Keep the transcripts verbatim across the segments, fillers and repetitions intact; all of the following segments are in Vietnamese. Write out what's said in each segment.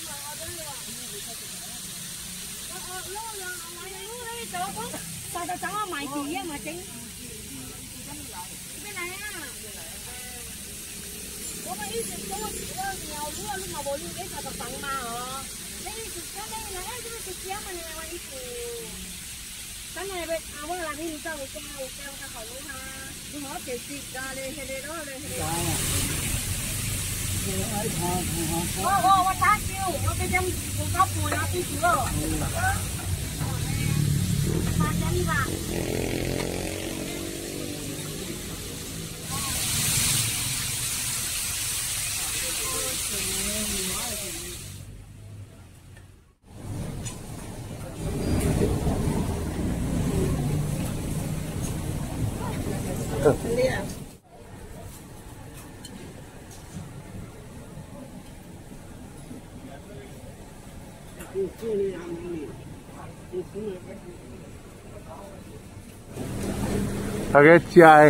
大家食啊，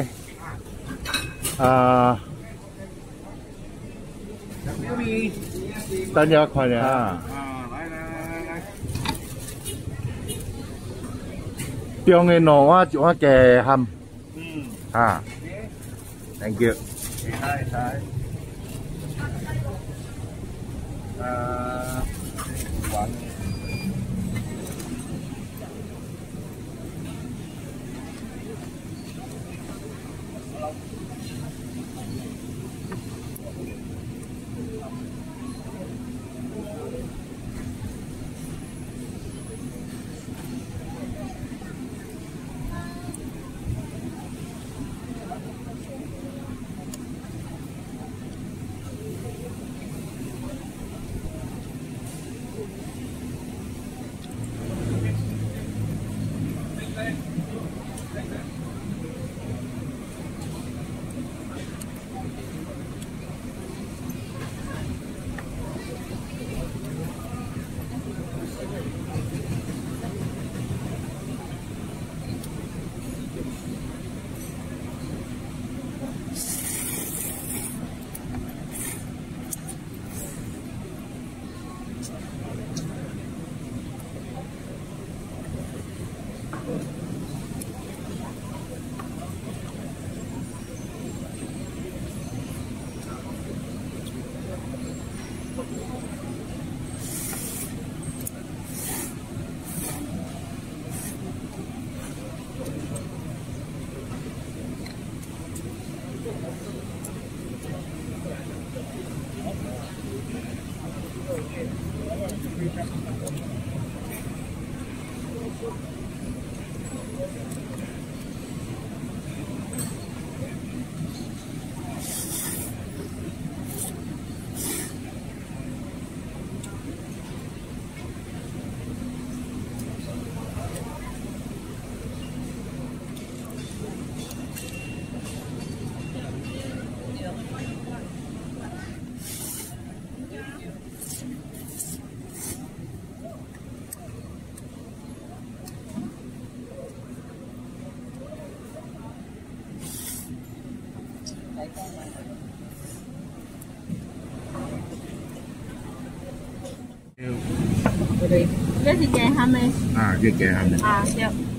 大家快点啊！来来来来，中嘅糯啊，就啊嘅鹹，嗯，啊 ，thank you。係係。啊，玩。 Cái gì chè hầm này? À, cái chè hầm này. À, được.